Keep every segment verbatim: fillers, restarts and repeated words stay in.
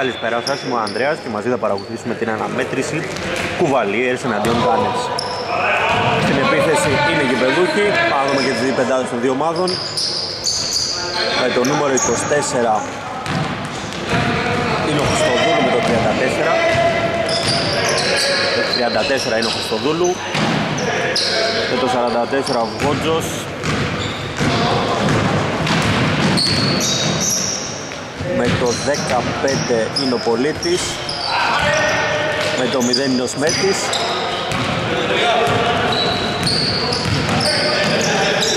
Καλησπέρα σας, είμαι ο Ανδρέας και μαζί θα παρακολουθήσουμε την αναμέτρηση Couvaliers εναντίον Γκάνερς. Στην επίθεση είναι Κιπεδούκη, πάμε και τις δύο πεντάδες των δύο ομάδων. Με το νούμερο είκοσι τέσσερα είναι ο Χριστόβουλου με το τριάντα τέσσερα. Το τριάντα τέσσερα είναι ο Χριστόδουλου. Και το σαράντα τέσσερα ο Βότζος. Με το δεκαπέντε είναι ο Πολίτης. Με το μηδέν είναι ο Σμέτρης.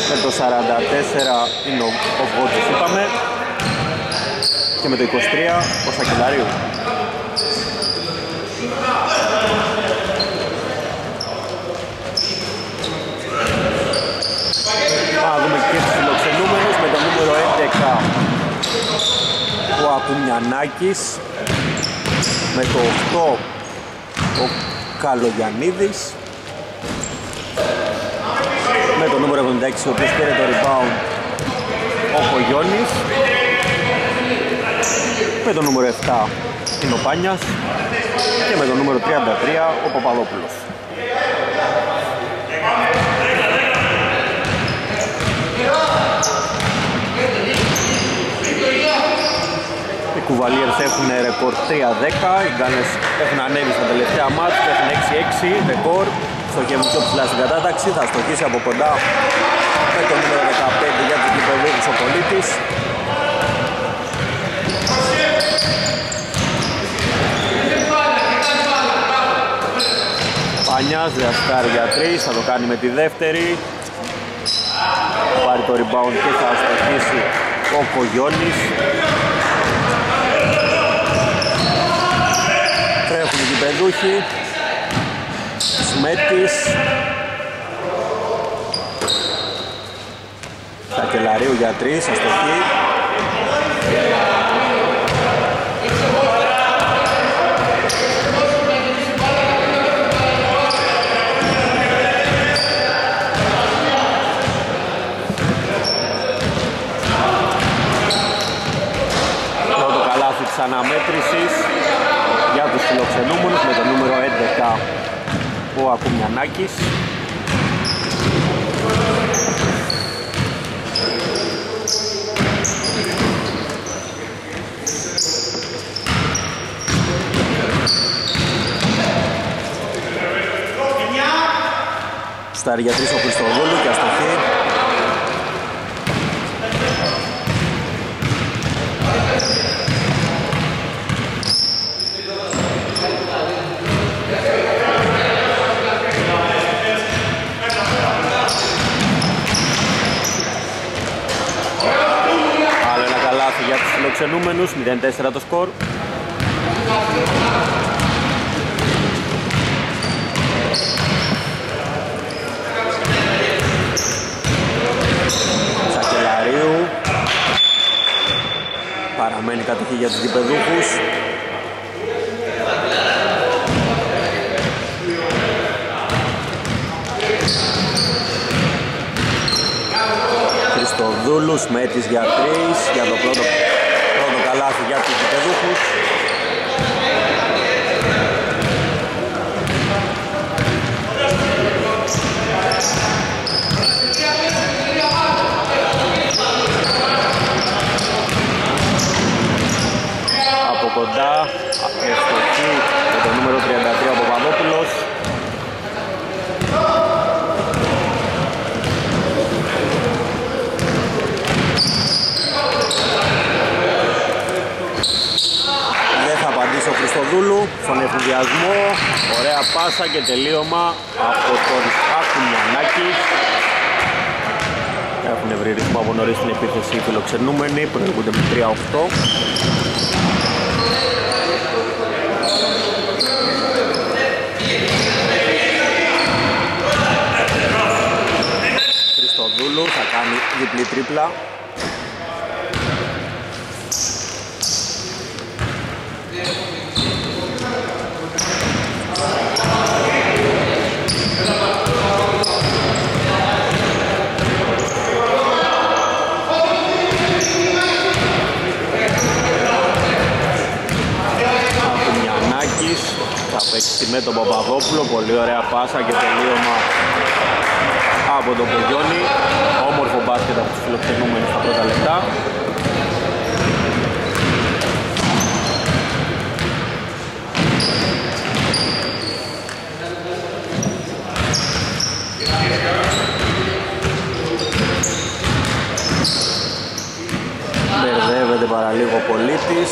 Με το σαράντα τέσσερα είναι ο Βγότης, είπαμε. Και με το είκοσι τρία ο Σακελάριου. Να δούμε και τους φιλοξενούμενους. Με το νούμερο έντεκα ο Ακουμιανάκης, με το οκτώ ο Καλογιαννίδης, με το νούμερο εβδομήντα έξι ο οποίος πήρε το rebound ο Κογιώνης, με το νούμερο επτά είναι ο Πάνιας και με το νούμερο τριάντα τρία ο Παπαδόπουλος. Οι Couvaliers έχουν ρεκόρ τρία δέκα, οι Γκάνερς έχουν ανέβει στα τελευταία μάτς, έχουν έξι έξι ρεκόρ, στοχεύουν πιο ψηλά στην κατάταξη, θα στοχίσει από κοντά με το νούμερο δεκαπέντε για τους Κιπεδούκους ο Πολίτης. Πανιάς, Σταργιατρής, θα το κάνει με τη δεύτερη, θα πάρει το rebound και θα στοχίσει ο Κογιώνης. Τρέχουν οι Κιπεδούχοι, Σμέτης, Σακελαρίου για τρεις, αστοχή. Πρώτο καλάθι της αναμέτρησης για τους φιλοξενούμενους, με το νούμερο έντεκα ο Ακουμιανάκης. Σταργιατρής ο Χριστόβουλου και αστοχή. Φιλοξενούμενους, μηδέν τέσσερα το σκορ. Σακελαρίου. Παραμένει κατοχή για τους Κιπεδούκους. Χριστοδούλου, Μέτης για τρία, για το πρώτο καλάθι για τους Κιπεδούχους. Από κοντά, αστοχή με το νούμερο τριάντα τρία ο Παπαδόπουλος. Ο Χριστοδούλου στον εφηδιασμό, ωραία πάσα και τελείωμα από τον Ακουμιανάκη. Έχουν βρει ρυθμό από νωρίς την επίθεση οι φιλοξενούμενοι, προηγούνται με τρία οκτώ. Χριστοδούλου θα κάνει διπλή τρίπλα. Μιανάκης θα παίξει με τον Παπαδόπουλο, πολύ ωραία πάσα και τελείωμα από τον Κογιώνη. Όμορφο μπάσκετ από τους φιλοξενούμενους στα πρώτα λεπτά. Μπερδεύεται παραλίγο Πολίτης.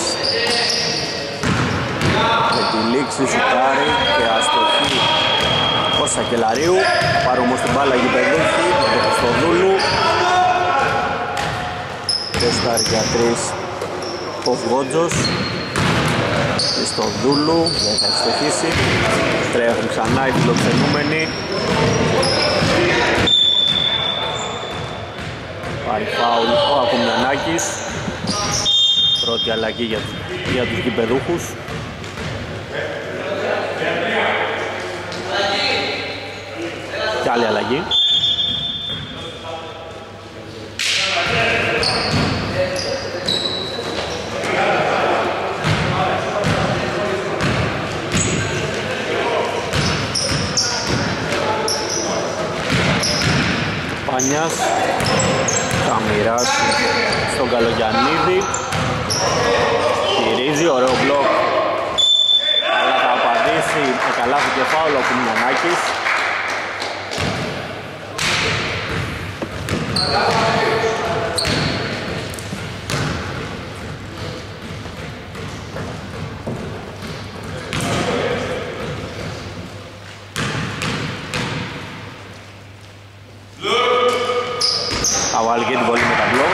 Με τη λήξη σουτάρει και αστοχή ο Σακελαρίου. Πάρω όμως την μπάλα Κιπεδούκη με τον Χριστόδουλο. Και Σταργιατρής ο Βότζος. Χριστόβουλου δεν θα εξτοχίσει. Τρέχουν ξανά οι φιλοξενούμενοι. Πάει φάουλ ο Ακουμιανάκης. Πρώτη αλλαγή για, για τους γηπεδούχους. Και άλλη αλλαγή. Πάνιας θα μοιράσει στον Καλογιαννίδη. Γυρίζει, ωραίο μπλοκ. Αλλά θα απαντήσει με καλάθι και φάουλο του Μιανάκης. Θα βάλει και την πολύ με τα μπλοκ.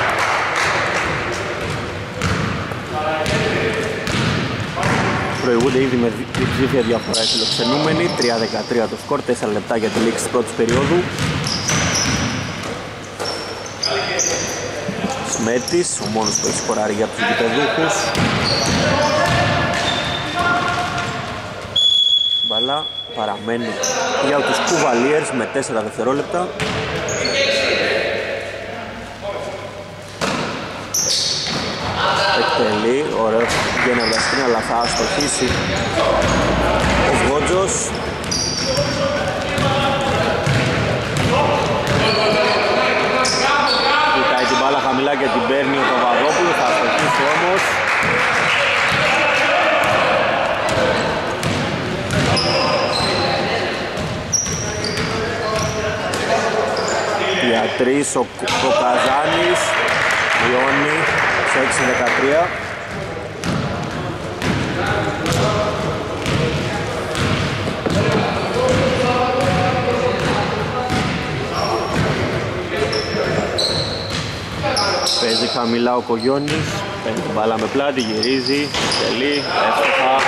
Προηγούνται ήδη με διψήφια διαφορά οι φιλοξενούμενοι. τρία δεκατρία το σκορ, τέσσερα λεπτά για τη λήξη της πρώτης περίοδου. Σμέτρης, ο μόνος που έχει σκοράρει για τους γηπεδούχους. Μπαλά παραμένει για τους Couvaliers με τέσσερα δευτερόλεπτα. Εκτελεί, ωραίο βγαίνοντας στην, αλλά θα αστοχίσει ο Βγότζος. Κοιτάει την μπάλα χαμηλά και την παίρνει ο Παπαδόπουλος, θα αστοχίσει όμως. Για τρεις ο, ο Καζάνης, λιώνει σε έξι δεκατρία. Παίζει χαμηλά ο Κογιώνης, παίρνει την μπάλα με πλάτη, γυρίζει, τελεί, εύστοχα.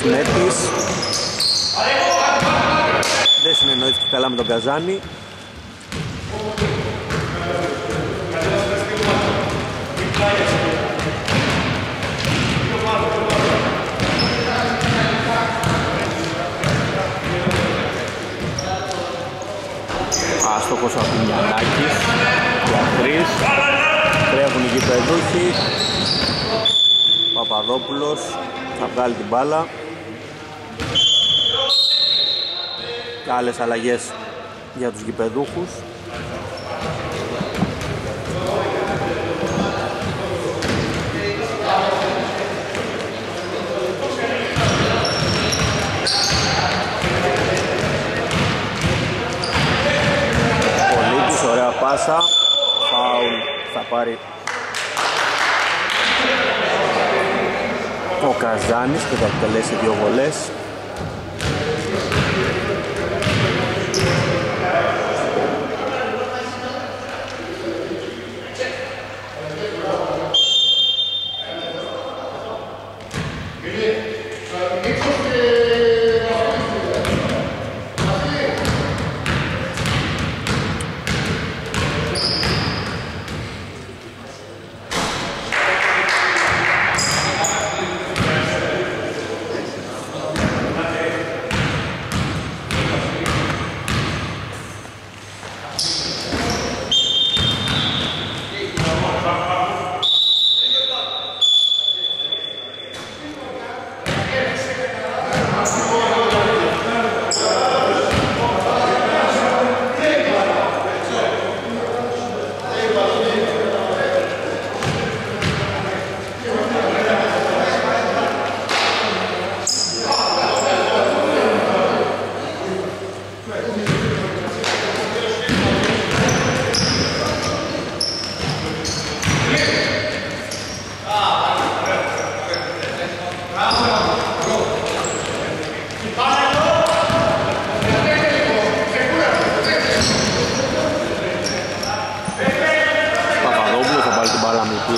Σμέτρης, δεν συνεννοήθηκε καλά με τον Καζάνη. Άστοχος από την Ιανάκης, για τρεις, τρέχουν οι γηπεδούχοι. Παπαδόπουλος θα βγάλει την μπάλα. Και άλλες αλλαγές για τους γηπεδούχους. Πολίτης, ωραία πάσα. Φάουλ θα πάρει ο Καζάνης και θα εκτελέσει δύο βολές.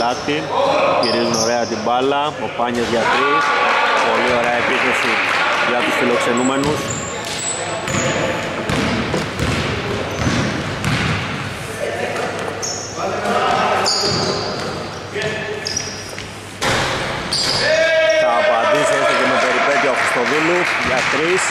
πλάτη, γυρίζουν ωραία την μπάλα, ο Πάνιας για τρεις, πολύ ωραία επίθεση για τους φιλοξενούμενους. Θα απαντήσει έστω και με περιπέτεια ο Χριστοδούλου για τρεις.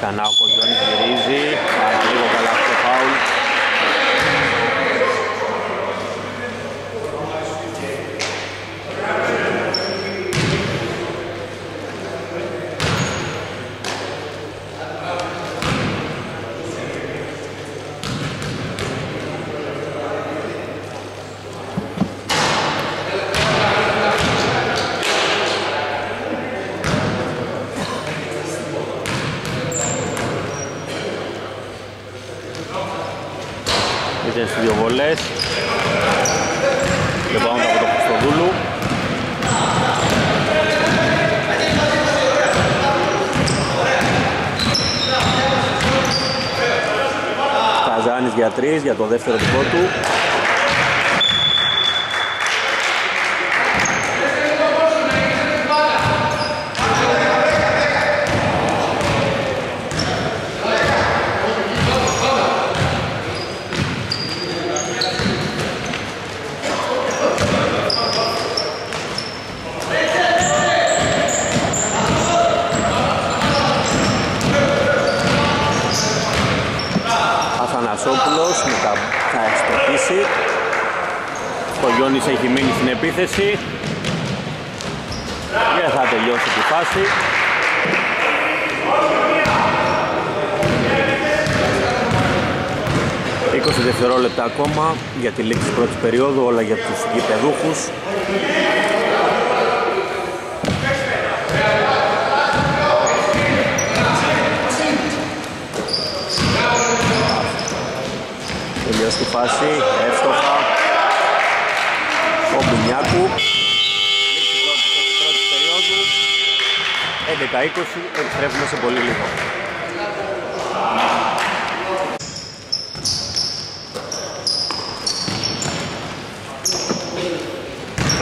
Ξανά ο Κογιώνης γυρίζει, πάρα λίγο καλά αυτό το φάουλ. Στις δύο βολές και πάμε από τον Χριστοδούλου. Καζάνης για τρεις, για το δεύτερο δικό του. Θα εξτροπήσει. Ο Κογιώνης έχει μείνει στην επίθεση και θα τελειώσει τη φάση. είκοσι δευτερόλεπτα ακόμα για τη λήξη πρώτης περίοδου, όλα για τους γηπεδούχους. Στη φάση, εύστοχα ο Μπουνιάκου. Πρώτη περίοδου έντεκα είκοσι, επιστρέφουμε σε πολύ λίγο.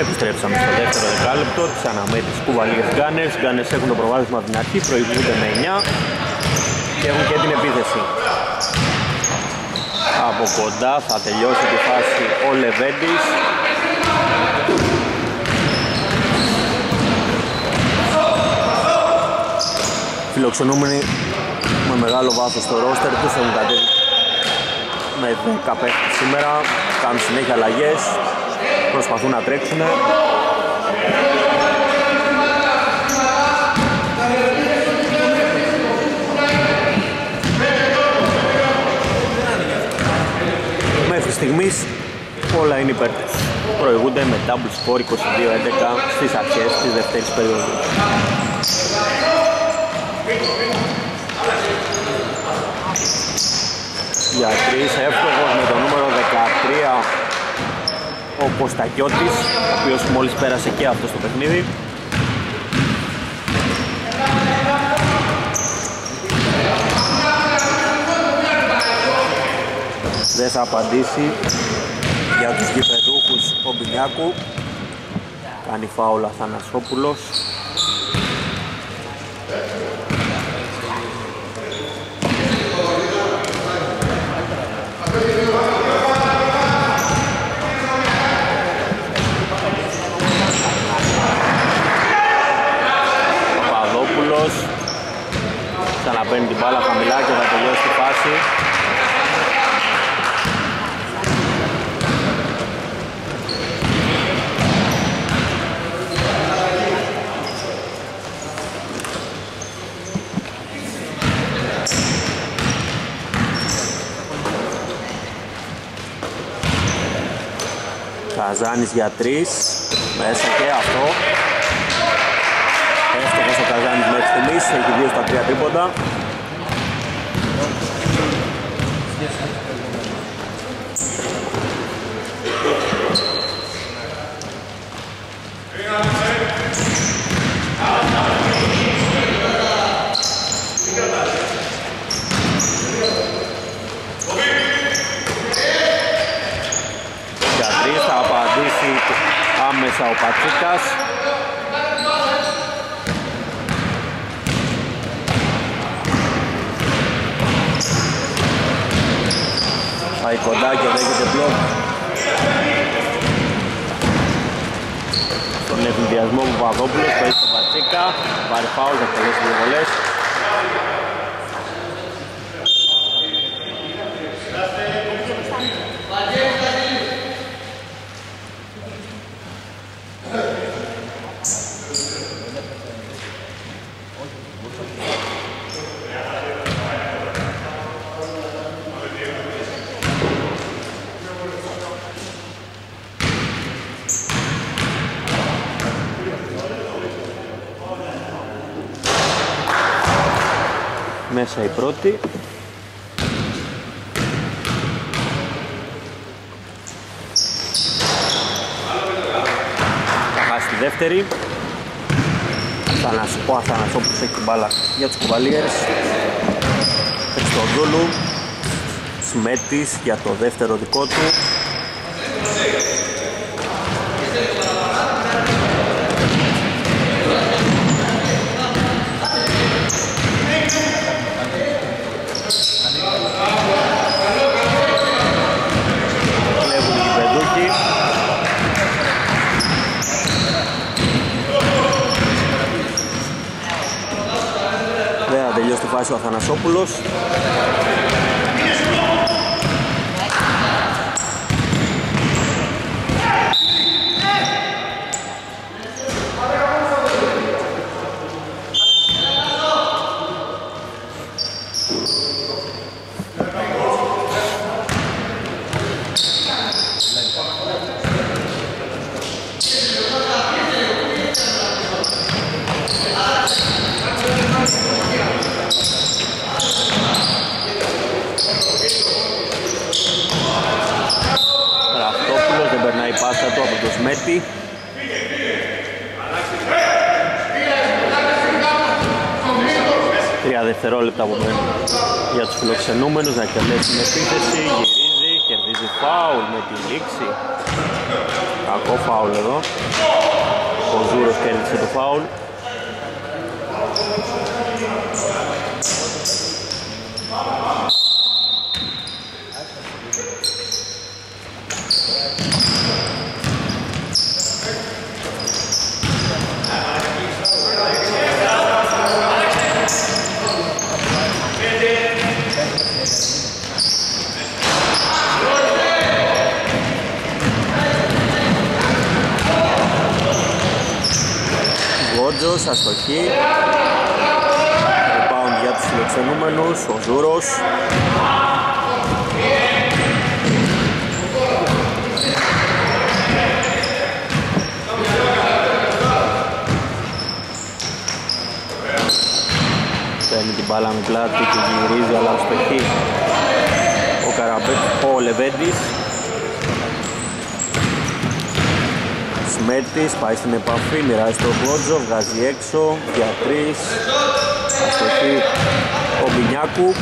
Επιστρέψαμε στο δεύτερο δεκάλεπτο της αναμέτρησης Κουβαλιέρς Γκάνερς. Γκάνερς έχουν το προβάδισμα από την αρχή, προηγούνται με εννιά και έχουν και την επίθεση. Από κοντά θα τελειώσει τη φάση ο Λεβέντης. Φιλοξενούμενοι με μεγάλο βάθος στο ρόστερ τους, έχουν κατέβει με δέκα παίκτες σήμερα, κάνουν συνέχεια αλλαγές, προσπαθούν να τρέξουν. Στιγμής όλα είναι υπέρ τους. Προηγούνται με double score είκοσι δύο έντεκα στις αρχές της δεύτερης περίοδου. Για τρεις εύκολος με το νούμερο δεκατρία ο Κωστακιώτης, ο οποίος μόλις πέρασε και αυτό στο παιχνίδι. Δεν θα απαντήσει για τους γηπεδούχους ο Μπινιάκου. Κάνει φάουλ ο Αθανασόπουλος. Παπαδόπουλος ξαναπαίνει την μπάλα χαμηλά και θα τελειώσει τη φάση. Καζάνης για τρεις, μέσα και αυτό. Εύστοχος ο Καζάνης μέχρι στιγμής, έχει δύο στα τρία τρίποντα. Μέσα ο Πατσίκας. Πάει κοντά και δέχεται μπλοκ. Στον ευνηδιασμό του Παπαδόπουλου, πάει στο Πατσίκα. Πάρει φάουλ, θα τελειώσει δύο βολές. Μέσα η πρώτη. Θα χάσει τη δεύτερη. Ο Αθανασόπουλος έχει την μπάλα για τους Κουβαλιέρς. Χριστόβουλου. Σμέτρης για το δεύτερο δικό του. Ο Αθανασόπουλος. Τρία δευτερόλεπτα από μένα για τους φιλοξενούμενους να εκτελέσουν επίθεση, γυρίζει, κερδίζει φάουλ με τη λήξη. Κακό φάουλ εδώ. Ο Ζούρος κέρδισε το φάουλ. Γκότζος, αστοχή. Rebound για τους φιλοξενούμενους, ο Ζούρος. Παίρνει την μπάλα με πλάτη και γυρίζει, αλλά αστοχή. Ο Καραμπέτ, ο Λεβέντης. Σμέτρης πάει στην επαφή, μοιράζει τον Γκότζο, βγάζει έξω, για τρεις, αστοχή ο Μιανάκου.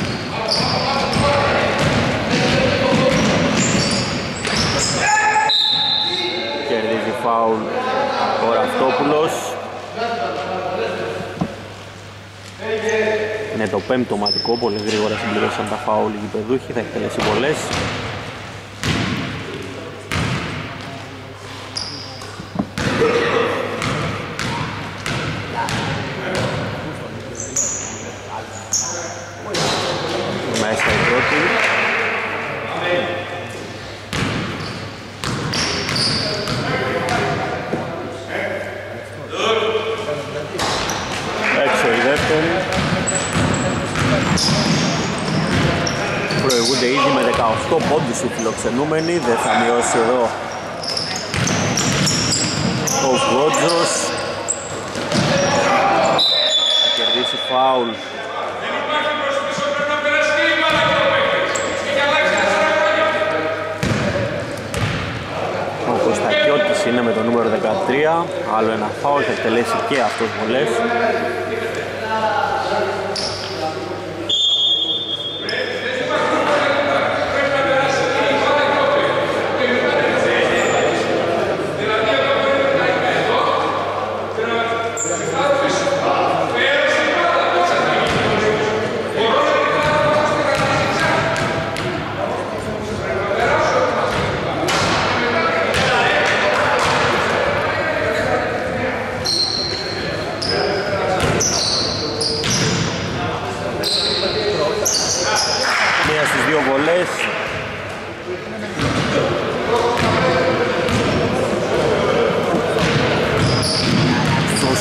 Κερδίζει φάουλ ο Ραυτόπουλος. Είναι το πέμπτο ομαδικό, πολύ γρήγορα συμπληρώσαν τα φάουλ οι Κιπεδούκοι, θα εκτελέσει πολλές. Προηγούνται ήδη με δεκαοκτώ πόντους οι φιλοξενούμενοι, δεν θα μειώσει εδώ ο Βότζος. Θα κερδίσει φάουλ. Ο Κωστακιώτης είναι είναι με το νούμερο δεκατρία. Άλλο ένα φάουλ, θα εκτελέσει και αυτός βολές.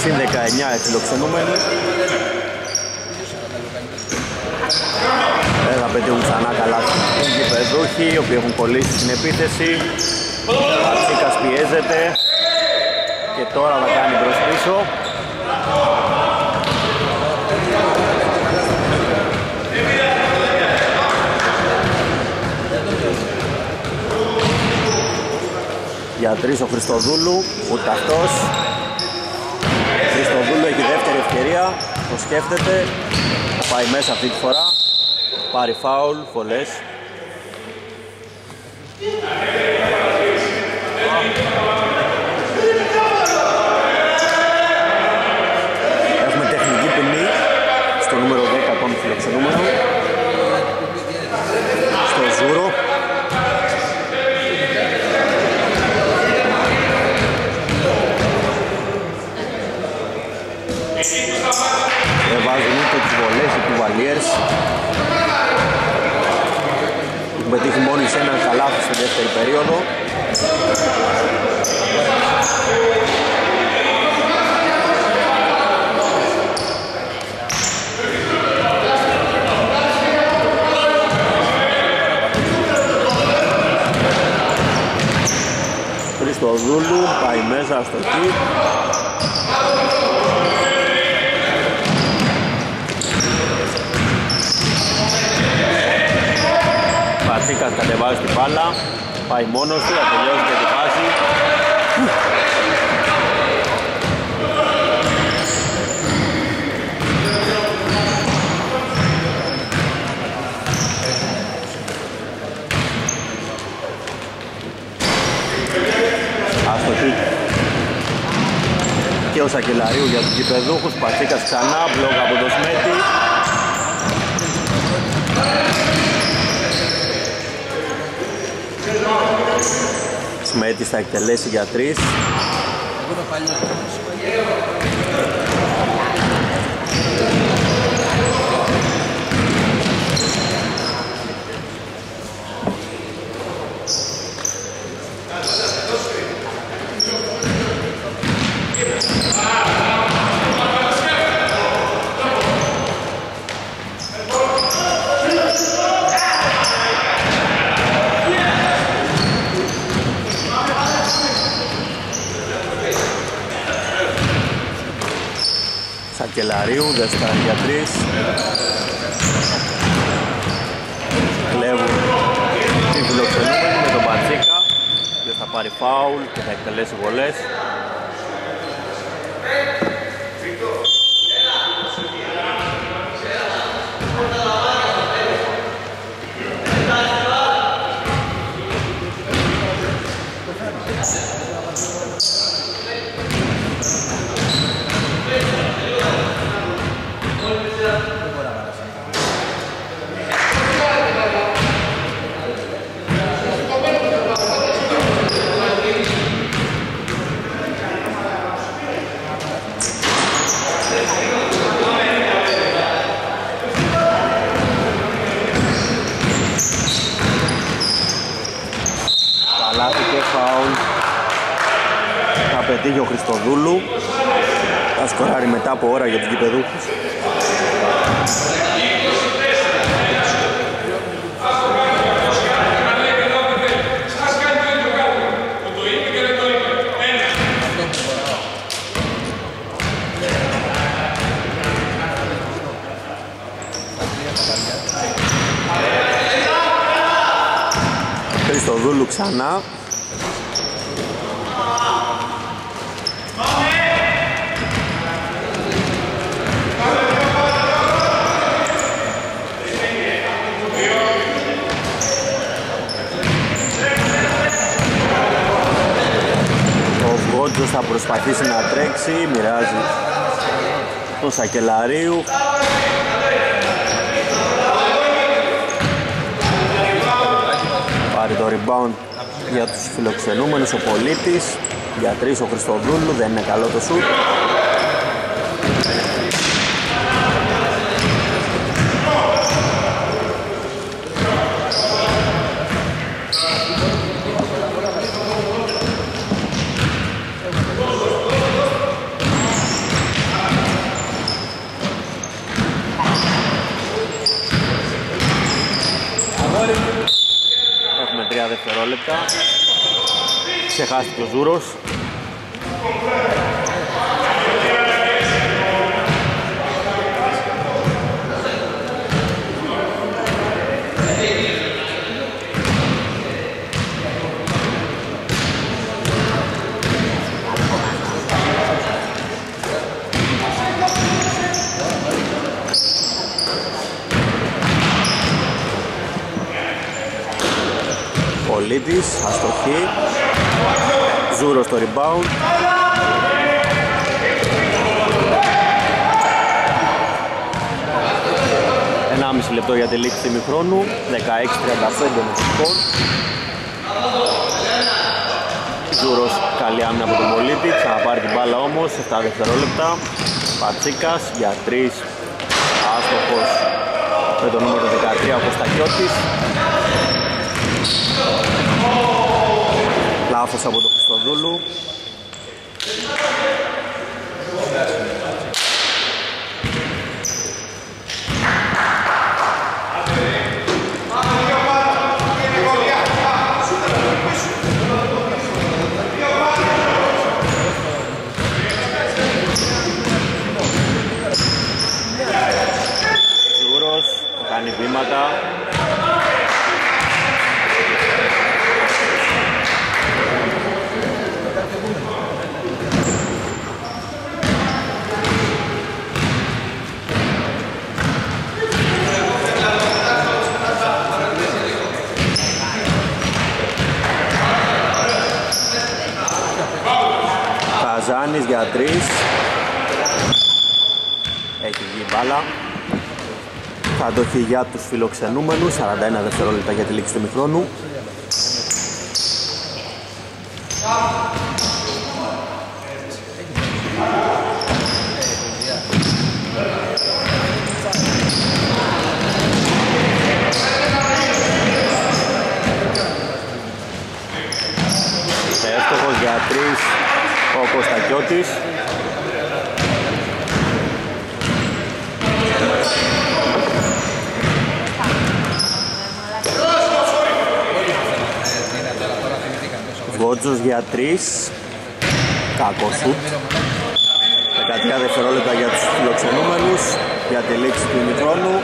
Συν δεκαεννιά οι φιλοξενούμενοι. Δεν θα πετύχουν ξανά καλά οι Κιπεδούκοι, οι οποίοι έχουν κολλήσει στην επίθεση. Πατσίκας πιέζεται και τώρα θα κάνει προς πίσω. Για τρεις ο Χριστοδούλου, ούτε αυτός. Ο Δούλου έχει δεύτερη ευκαιρία, το σκέφτεται, θα πάει μέσα αυτή τη φορά, πάρει φάουλ, φολές. Έχουμε τεχνική ποινή στο νούμερο δέκα των φιλοξενούμενων, στο Ζούρο. Δεν βάζουν ούτε τις βολές οι Couvaliers. Έχουν πετύχει μόλις έναν καλάθι στη δεύτερη περίοδο. Χριστοδούλου πάει μέσα στο κιτ. Πατσίκας κατεβάζει την μπάλα, πάει μόνος του, θα τελειώσει και τη βάζει. Αστοχή και ο Σακελαρίου για τους Κιπεδούκους. Πατσίκας ξανά, μπλοκ από το Σμέτη. Σμέτης θα εκτελέσει για τρεις. Σακελαρίου, δε Σταργιατρής. Κλέβουν τη φιλοξενούμενη με τον Πατσίκα. Δεν θα πάρει φάουλ και θα εκτελέσει βολές. Πετύχει ο Χριστοδούλου, θα σκοράρει μετά από ώρα για τους Κιπεδούκους. Χριστοδούλου ξανά. θα προσπαθήσει να τρέξει, μοιράζει τον Σακελαρίου. Πάρει το rebound για τους φιλοξενούμενους ο Πολίτης, για τρεις ο Χριστοδούλου, δεν είναι καλό το σουτ. Ξεχάστηκε ο Ζούρος. Πολίτης, αστοχή. Ζούρο στο rebound. ενάμιση λεπτό για τη λήξη του ημιχρόνου. δεκαέξι τριάντα πέντε με το σκορ. Ζούρος, καλή άμυνα από τον Πολίτη. Ξαναπάρει την μπάλα όμως σε επτά δευτερόλεπτα. Πατσίκας για τρεις. Άστοχος με το νούμερο δεκατρία ο Κωστακιώτης. Λάθος από τον Χριστοδούλου. Ζούρος, κάνει βήματα. Καζάνης για τρεις. Έχει βγει μπάλα. Θα δοθεί για τους φιλοξενούμενους. σαράντα ένα δευτερόλεπτα για τη λήξη του ημιχρόνου. Εύστοχος για τρεις. Ο Κωστακιώτης. Βγότζος για τρεις. Κακό σουτ. δεκατρία δευτερόλεπτα για τους φιλοξενούμενους για τη λήξη του ημιχρόνου.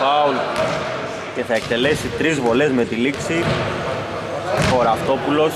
Φάουλ και θα εκτελέσει τρεις βολές με τη λήξη ο Ραυτόπουλος.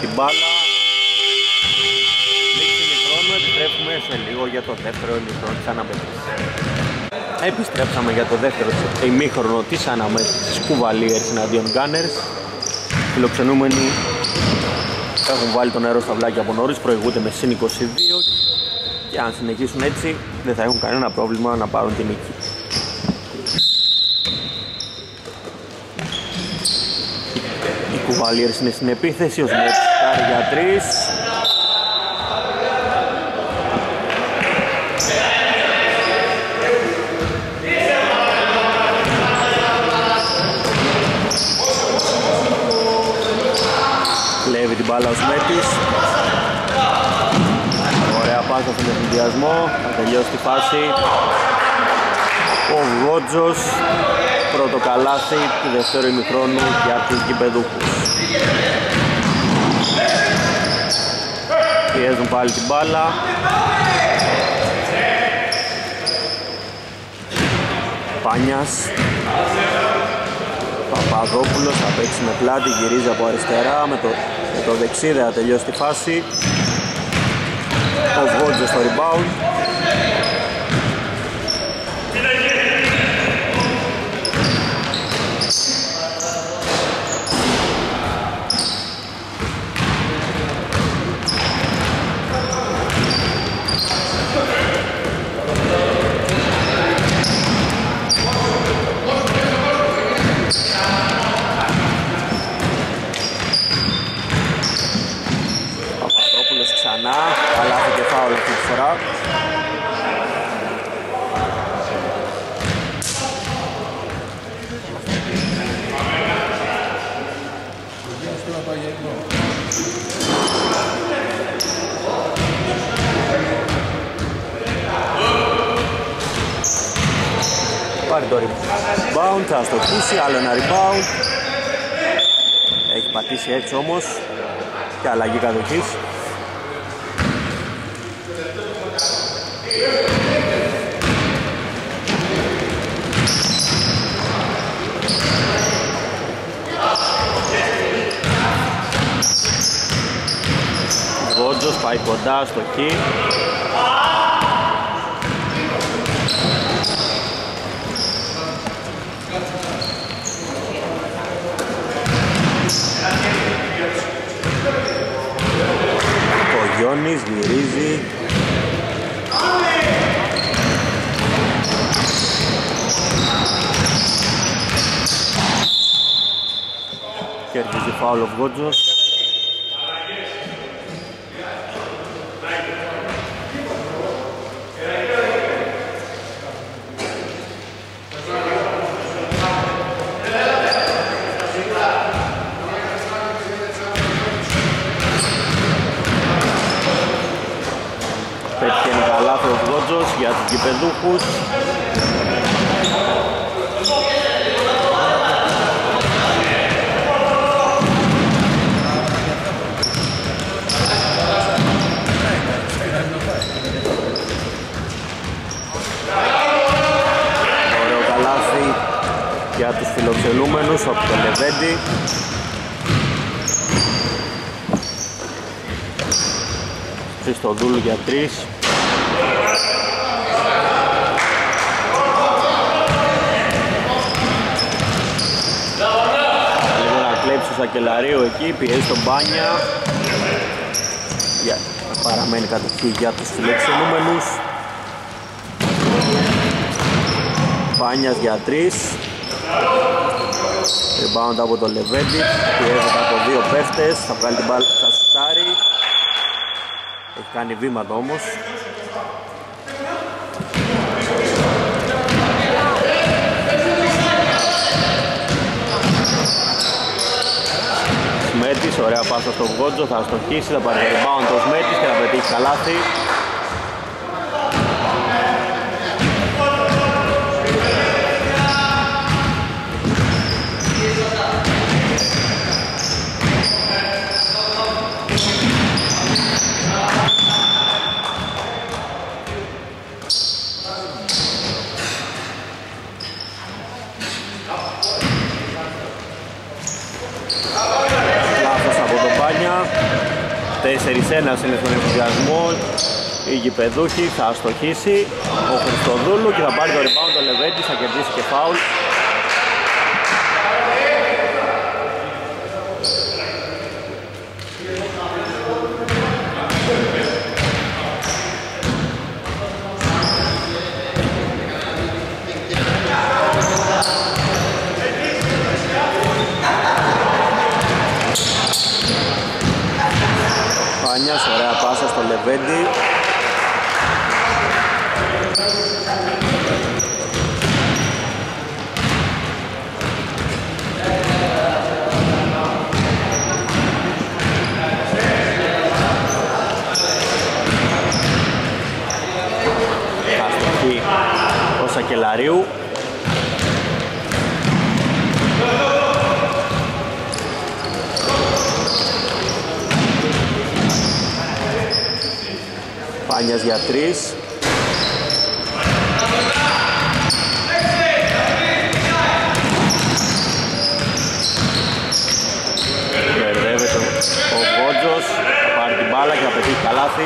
Την μπάλα. Λήξη ημιχρόνου, επιστρέφουμε σε λίγο για το δεύτερο ημίχρονο της αναμέτρησης. Επιστρέψαμε για το δεύτερο ημίχρονο της αναμέτρησης Couvaliers εναντίον Γκάνερς. Φιλοξενούμενοι έχουν βάλει το νερό στα βλάκια από νωρίς, προηγούνται με συν είκοσι δύο και αν συνεχίσουν έτσι δεν θα έχουν κανένα πρόβλημα να πάρουν την νίκη. Ο Κουβαλιέρης είναι στην επίθεση, ο Σμέτρης κάνει για τρεις. μπάλα ο Σμέτρης. Ωραία πάσα στον ευθυνδιασμό, θα τελειώσει τη φάση. Ο Βότζος, πρώτο καλάθι του δεύτερου ημιχρόνου για τους Κιπεδούκους. Πιέζουν πάλι την μπάλα. Πάνιας. Παπαδόπουλος θα παίξει με πλάτη, γυρίζει από αριστερά, με το, με το δεξί θα τελειώσει τη φάση. Ο Βγότζος στο rebound. Rebound, θα στο πούσει, άλλο ένα rebound. Έχει πατήσει έξω όμως και αλλαγή κατοχής. Γκότζος πάει κοντά στο χι. Κογιώνης γυρίζει. Κέρδιζε φάουλ ο Γκότζος. Για τους Κιπεδούκους. Ωραίο καλάθι για τους φιλοξενούμενους από τον Λεβέντη. Χριστόβουλου για τρεις. Σακελαρίου εκεί, πιέζει τον Πάνια. Yeah. Παραμένει κατοχή για τους φιλοξενούμενους. Πάνιας για τρεις. Rebound από τον Λεβέντη, πιέζεται από δύο παίχτες, θα βγάλει την μπάλα στα σουτάρι. Έχει κάνει βήματα όμως. Ωραία πάσα στον Γκότζο, θα αστοχίσει, θα πάρει rebound το Σμέτρης και θα πετύχει καλάθι. Ένας είναι στον εμφυδιασμό, η Κιπεδούκη θα αστοχίσει ο Χριστοδούλου και θα πάρει το rebound ο Λεβέντης, θα κερδίσει και φάουλ. Ωραία πάσα στο Λεβέντη. Σακελαρίου. Πάνιας για τρεις. Μπερδεύεται ο Βότζος, θα πάρει την μπάλα και θα πετύχει καλάθι.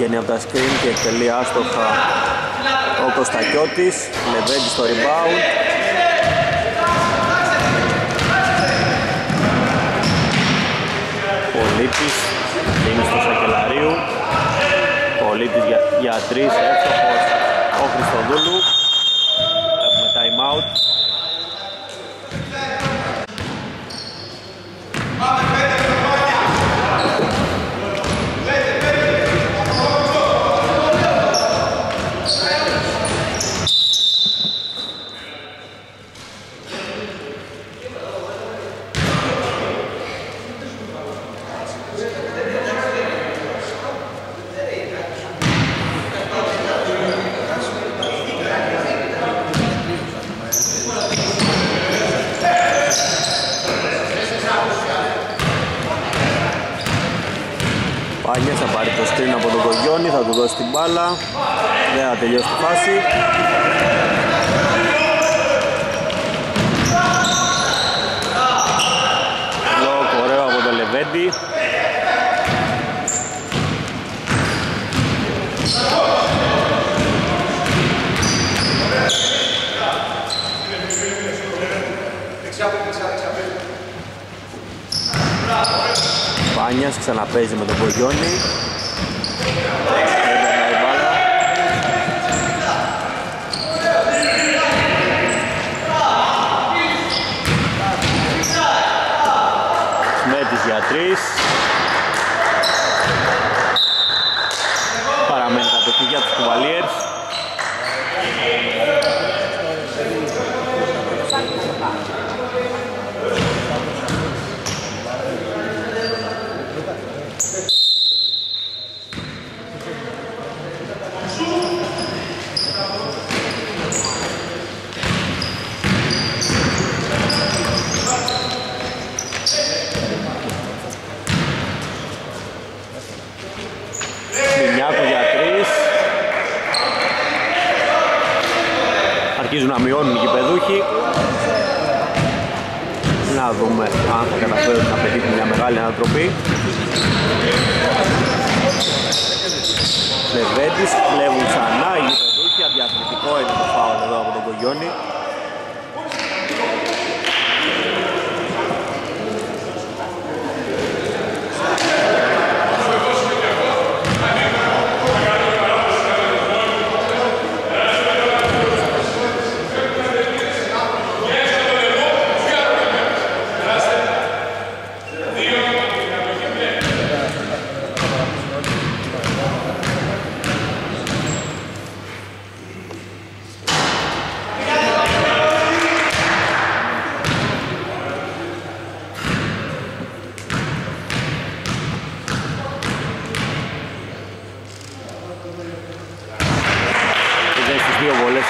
Βγαίνει από τα screen και εκτελεί άστοχα ο Κωστακιώτης. Λεβέντης στο rebound. Πολίτης είναι στο Σακελαρίου. Πολίτης για, για τρεις, εύστοχος ο Χριστοδούλου. Έχουμε time out. Θα του δώσει την μπάλα, δεν θα τελειώσει τη φάση. Μπλοκ ωραίο από το Λεβέντη. Πάνιας ξαναπέζει με τον Κογιώνη. Σμέτρης για τρεις. Παραμένει κατοχή για τους Κουβαλιέρς. Αρχίζουν να μειώνουν οι Κιπεδούκοι. Να δούμε αν θα καταφέρουν να πετύχουν μια μεγάλη ανατροπή. Λεβέντης, κλέβουν ξανά οι Κιπεδούκοι. Αδιαθλητικό είναι το φάουλ εδώ από τον Κογιώνη.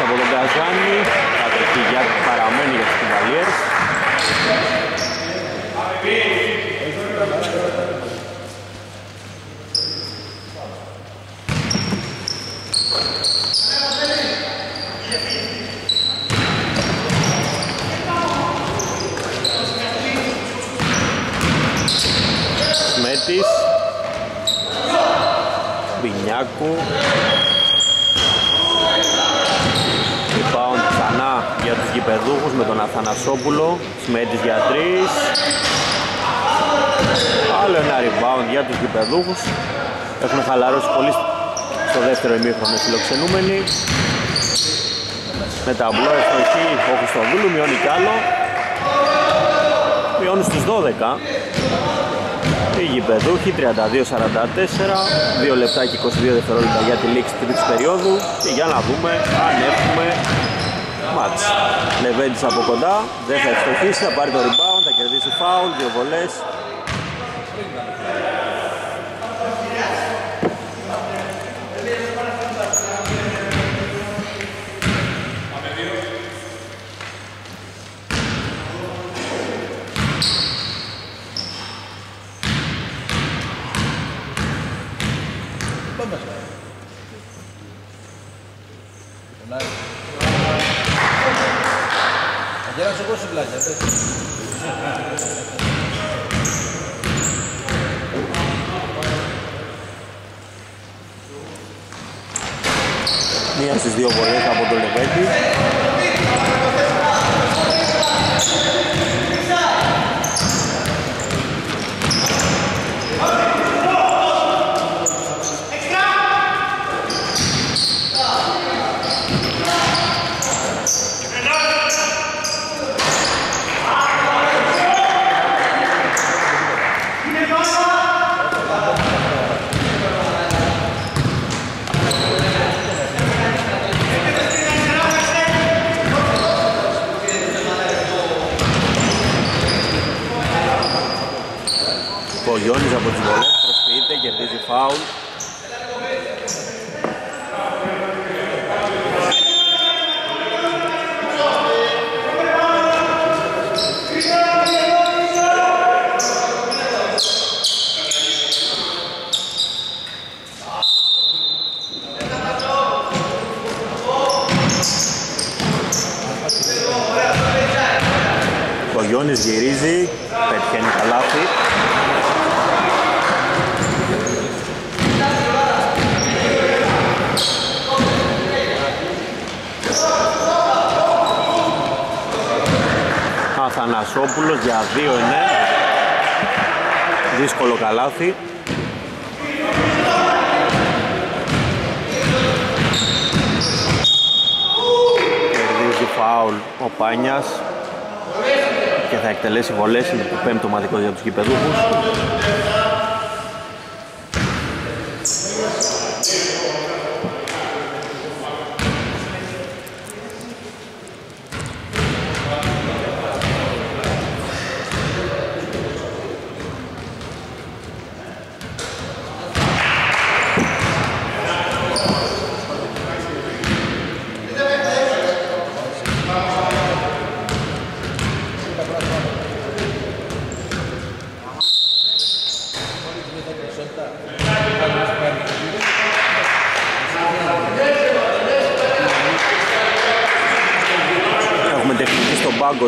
Από τον Καζάνη, κατοχή για παραμένει για τους Κουβαλιέρς. Σμέτρης, Βινιάκου. Rebound ξανά για τους γηπεδούχους με τον Αθανασόπουλο. Σμέτρης για τρεις. Άλλο ένα rebound για τους γηπεδούχους. Έχουν χαλαρώσει πολύ στο δεύτερο ημίχρονο οι φιλοξενούμενοι. Με ταμπλό ευτοχή ο Χριστόβουλου μειώνει κι άλλο. Μειώνει στους δώδεκα. οι Κιπεδούκοι τριάντα δύο σαράντα τέσσερα, δύο λεπτά και είκοσι δύο δευτερόλεπτα για τη λήξη της τρίτης περίοδου και για να δούμε αν έχουμε μάτς. Λεβέντης από κοντά, δεν θα ευστοχίσει, θα πάρει το rebound, θα κερδίσει φάουλ, δύο βολές. Μία στις δύο βολές από τον Λεβέντη. Κογιώνης από τις βολές, προσποιείται, κερδίζει φάουλ. Κογιώνης γυρίζει, πετυχαίνει καλάθι. Ανασόπουλος για δύο εννέα, δύσκολο καλάθι. Κερδίζει φάουλ ο Πάνιας και θα εκτελέσει βολές, είναι το πέμπτο ομαδικό για τους γηπεδούχους.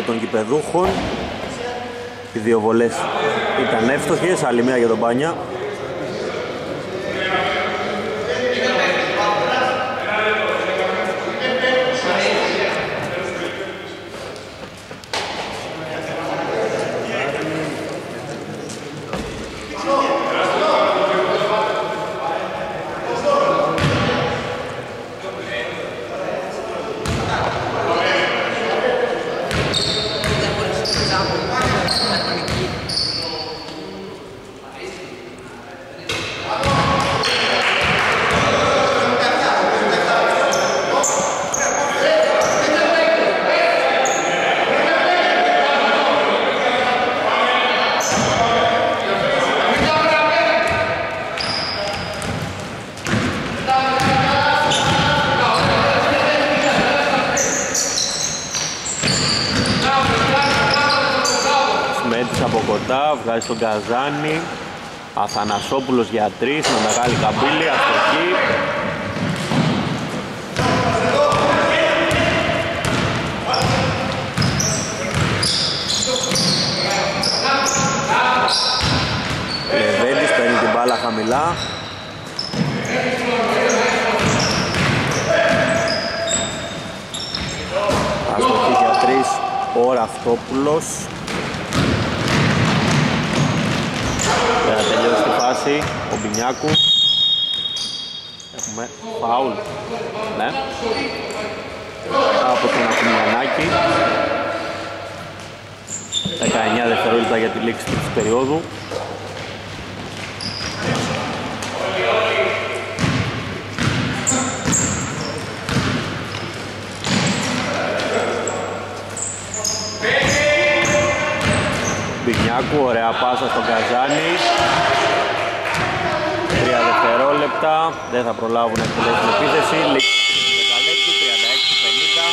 Των γηπεδούχων. Οι δύο βολές ήταν εύστοχες, άλλη μία για τον Πάνια. Βγάζει τον Καζάνη, Αθανασόπουλος για τρεις, με μεγάλη καμπύλη, αστοχή. Λεβέντης παίρνει την μπάλα χαμηλά. Αστοχή για τρεις, ο Ραυτόπουλος. Για να τελειώσει τη φάση, ο Μπινιάκου. Έχουμε φάουλ, ναι. Από τον Ακουμιανάκη. δεκαεννέα δευτερόλεπτα για τη λήξη της περίοδου. Μπινιάκου, ωραία πάσα στον Καζάνη. Τρία δευτερόλεπτα, δεν θα προλάβουν να εκτελέσουν επίθεση. Δεκαλέπτου, τριάντα έξι πενήντα.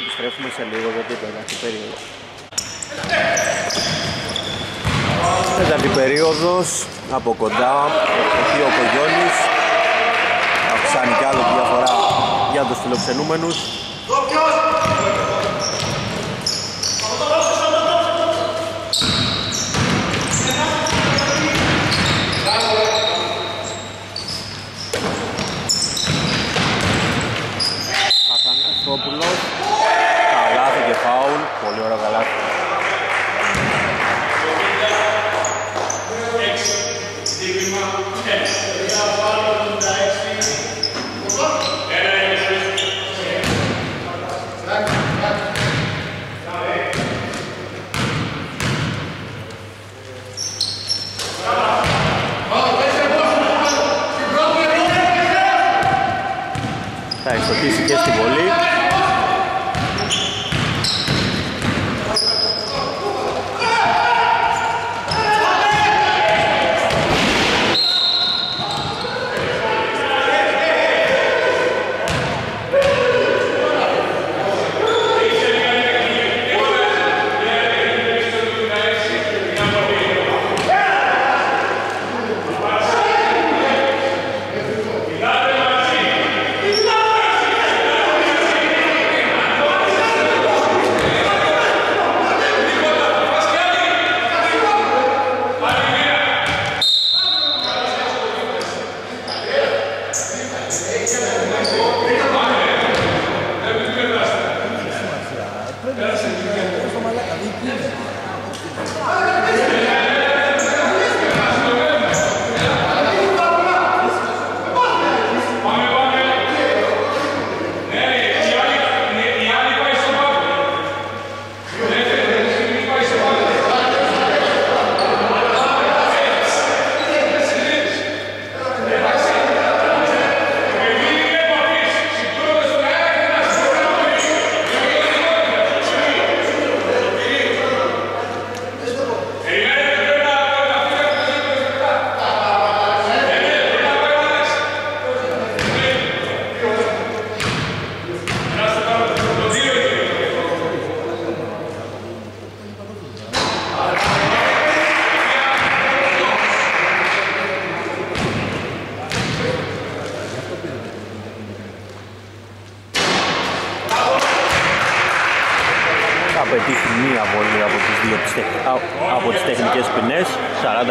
Επιστρέφουμε σε λίγο γιατί πέρασε η περίοδος. Τέταρτη περίοδος, από κοντά, εκεί ο Κογιώνης. Αυξάνει κι άλλο τη διαφορά για τους φιλοξενούμενους. Αθανασόπουλος, καλάθι και φάουλ, πολύ ωραίο καλάθι. Θα εξωτήσει και στη βολή.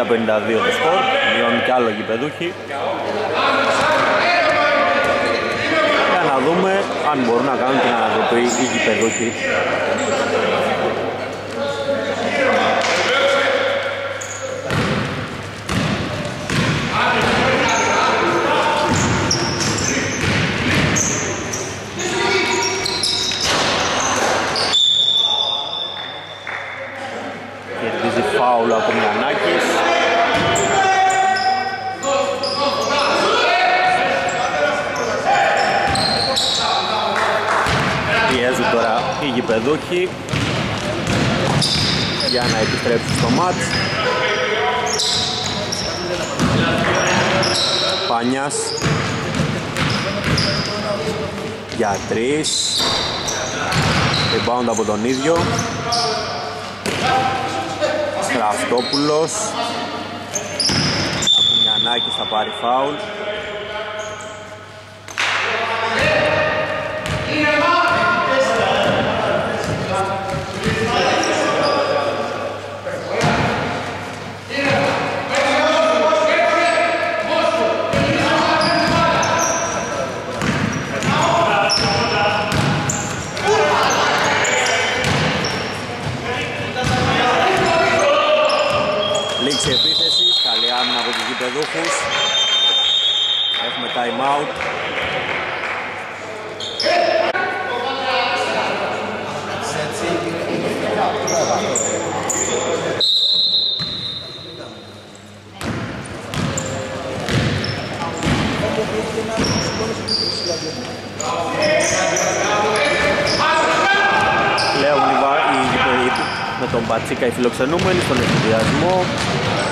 πενήντα δύο το σκορ, μειώνει κι άλλο η Κιπεδούκη. Για να δούμε αν μπορούν να κάνουν την ανατροπή η Κιπεδούκη. Κερδίζει φάουλο από Μιανάκης. Οι γηπεδούχοι για να επιστρέψουν στο μάτς. Πάνιας για τρεις, rebound από τον ίδιο. Ραυτόπουλος, Ακουμιανάκης θα πάρει φάουλ. Έχουμε time out. Λέω, οι με τον Πατσίκα οι φιλοξενούμενοι στον εφηδιασμό.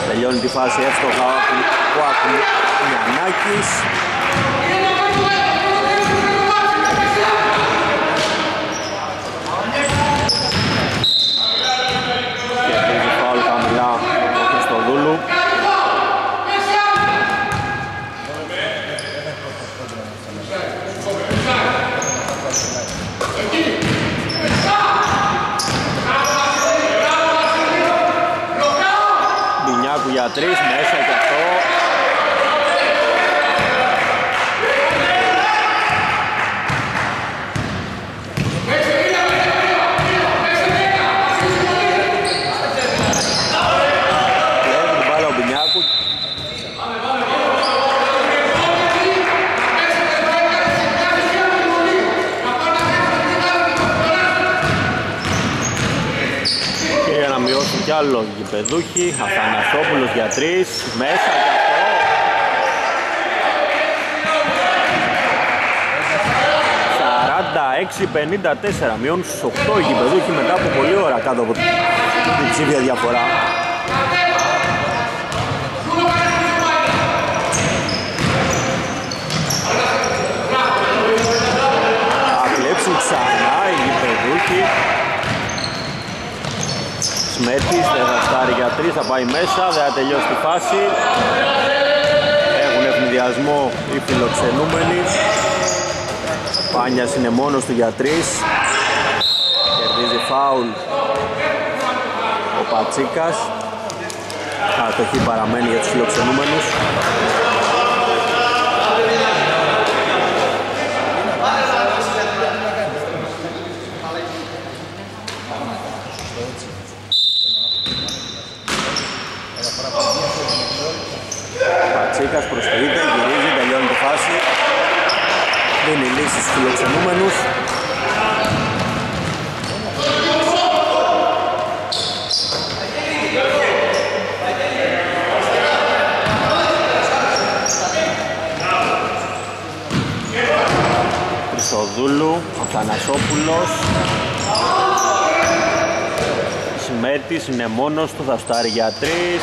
Τελειώνει τη φάση εύστοχα ο Ακουμιανάκης. Κερδίζει φάουλ χαμηλά ο Χριστόδουλου. Μιανάκου για τρεις, μέσα και αυτό. Κι άλλο Κιπεδούκη, Αθανασόπουλος για τρεις, μέσα για αυτό. σαράντα έξι πενήντα τέσσερα, μειώνουν στους οκτώ οι Κιπεδούκη μετά από πολλή ώρα κάτω από την ψήφια διαφορά. Θα κλέψουν ξανά οι Κιπεδούκη. Σμέτρης, δεν θα φτάρει για τρεις, θα πάει μέσα, δεν θα τελειώσει τη φάση. Έχουν ευνηδιασμό οι φιλοξενούμενοι. Πάνιας είναι μόνος του για τρεις. Κερδίζει φάουλ ο Πατσίκας. Κατοχή παραμένει για τους φιλοξενούμενους. Πατσίκας προσφυγείται, γυρίζει, τελειώνει τη φάση. Δίνει λύση στους φιλοξενούμενους. Χριστοδούλου, Αθανασόπουλος. Σμέτης είναι μόνος του, θα στάρει για τρεις.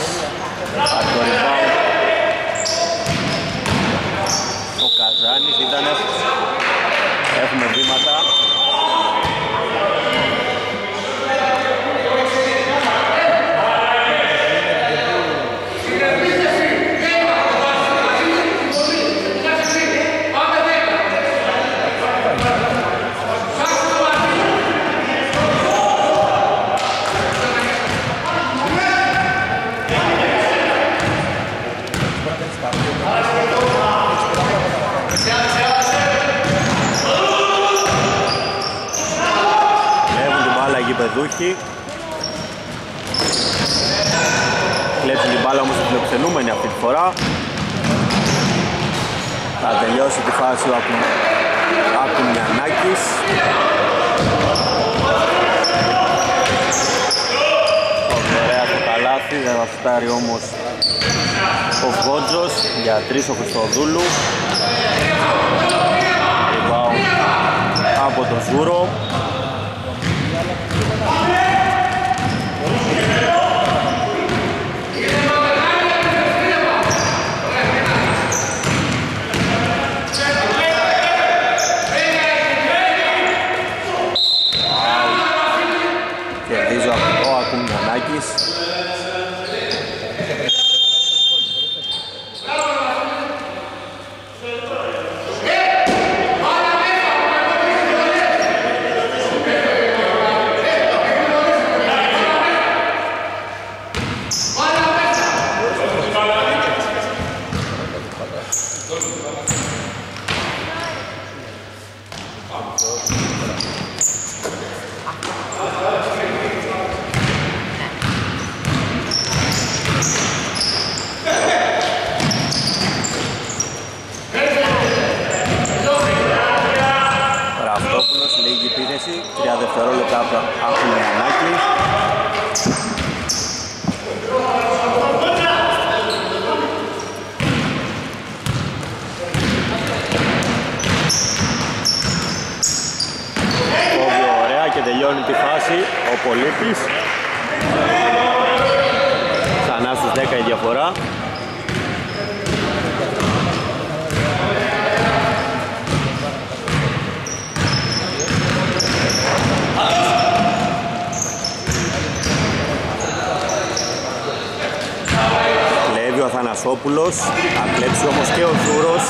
Ο Καζάνης ήταν, έχουμε βήματα. Κιπεδούκη. Κλέψει την μπάλα όμως οι φιλοξενούμενοι αυτή τη φορά. Θα τελειώσει τη φάση ο Ακουμιανάκης. Ωραία το καλάθι, δεν θα φτάρει όμως ο Βότζος για τρεις ο Χριστοδούλου. Από το Ζούρο. Κερδίζει ο Ακουμιανάκης. τρία δευτερόλεπτα από Ακουμιανάκη. Πολύ ωραία και τελειώνει τη φάση ο Πολίτης. Ξανά στις δέκα η διαφορά. Κλέβει ο Αθανασόπουλος, θα κλέψει όμως και ο Ζούρος.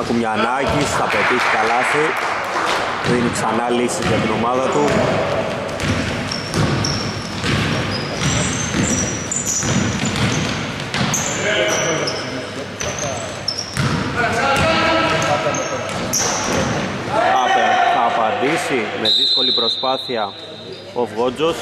Ακουμιανάκης θα πετύχει καλάθι, δίνει ξανά λύση για την ομάδα του. Θα απαντήσει με δύσκολη προσπάθεια ο Βγότζος.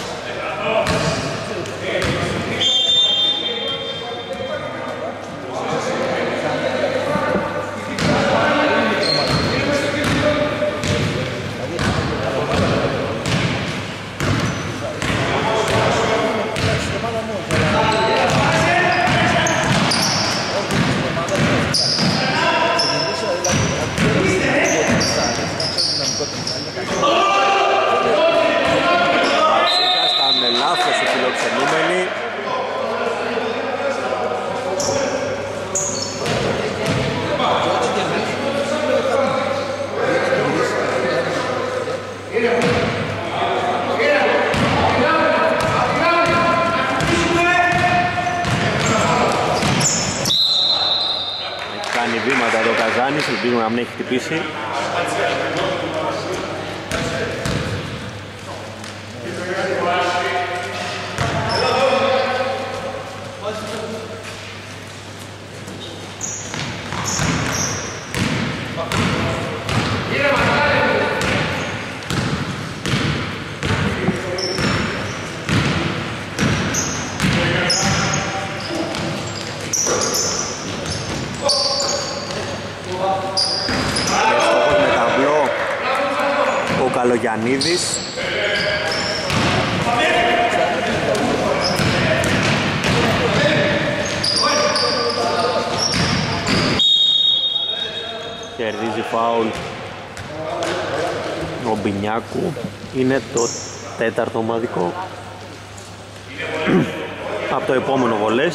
Πατσίκας ήταν λάθος οι φιλοξενούμενοι. Έχει κάνει βήματα εδώ ο Καζάνης, ελπίζουμε να μην έχει χτυπήσει. Καλογιαννίδης. Κερδίζει φάουλ ο Μπινιάκου. Είναι το τέταρτο ομαδικό. Από το επόμενο βολές.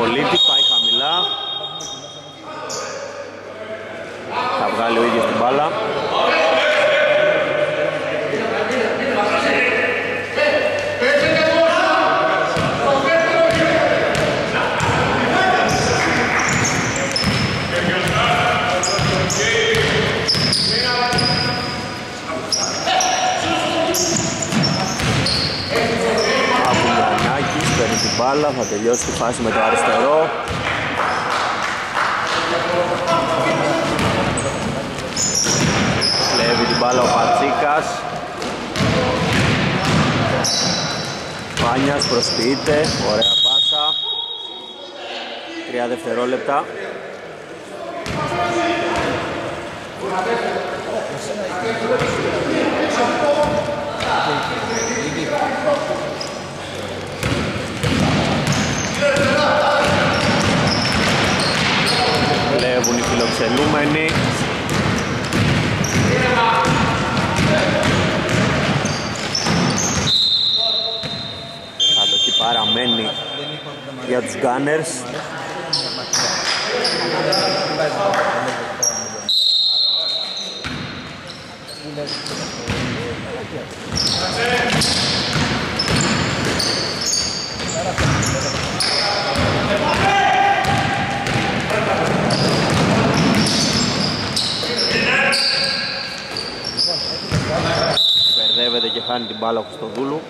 Πολίτης πάει χαμηλά. Θα βγάλει ο ίδιος την μπάλα. Μπάλα, θα τελειώσει τη φάση με το αριστερό. Κλέβει την μπάλα ο Πατσίκας. Πάνιας προσποιείται, ωραία πάσα. Τρία δευτερόλεπτα. Κλέβουν οι φιλοξενούμενοι. Κατοχή παραμένει για τους Γκάνερς. Περδεύεται και χάνει την μπάλα ο Χριστόδουλου.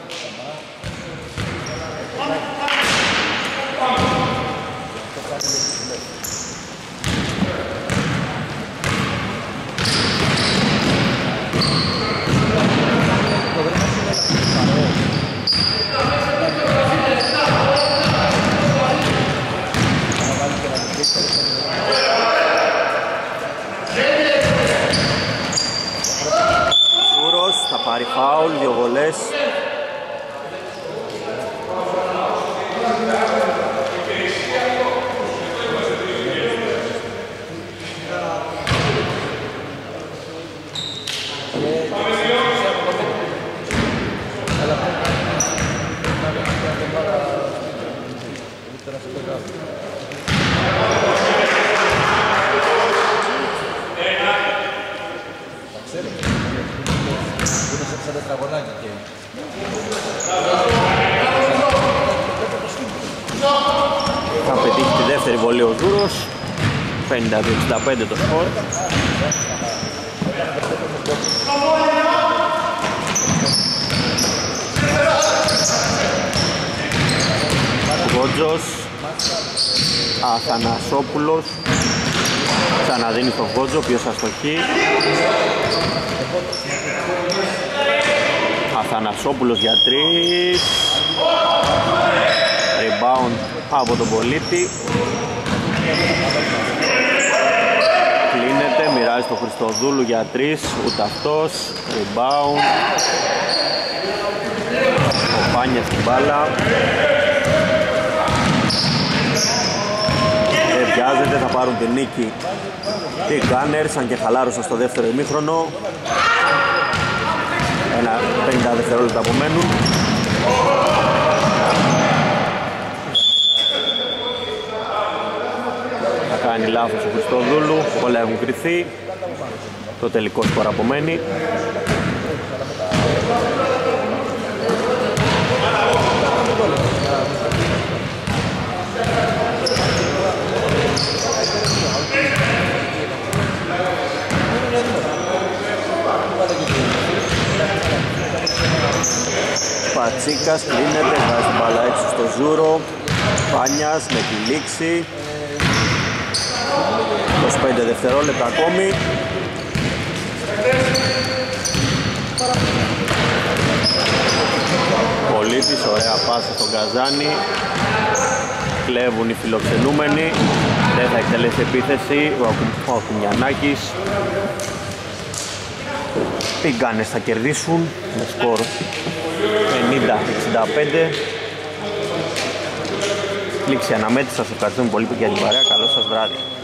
Σούρος πάρει φάουλ, δύο βολές. Θα πετύχει τη δεύτερη βολή ο Δούρος. πενήντα δύο εξήντα πέντε το σκορ. Γκότζος, Αθανασόπουλος, ξαναδίνει τον Γκότζο, ποιος αστοχεί. Αθανασόπουλος για τρεις. Rebound από τον Πολίτη. Κλείνεται, μοιράζει τον Χριστοδούλου για τρεις, ούτε αυτός. Rebound. Ο Πάνιας στην μπάλα. Δεν βιάζεται, θα πάρουν την νίκη οι Γκάνερς, αν και χαλάρωσαν στο δεύτερο ημίχρονο. Ένα πενήντα δευτερόλεπτα απομένουν. Θα κάνει λάθος ο Χριστόδουλου, όλα έχουν κριθεί. Το τελικό σκορ απομένει. Πατσίκας κλείνεται, βγάζει την μπάλα έξω στο Ζούρο. Πάνιας με τη λήξη. είκοσι πέντε δευτερόλεπτα ακόμη. Πολίτης, ωραία πάσα στον Καζάνη. Κλέβουν οι φιλοξενούμενοι. Δεν θα εκτελέσει επίθεση ο Ακουμιανάκης. Οι Γκάνερς θα κερδίσουν με σκορ ενενήντα εξήντα πέντε. Λήξη αναμέτρηση, σας ευχαριστούμε πολύ για την παρέα. Καλό σας βράδυ.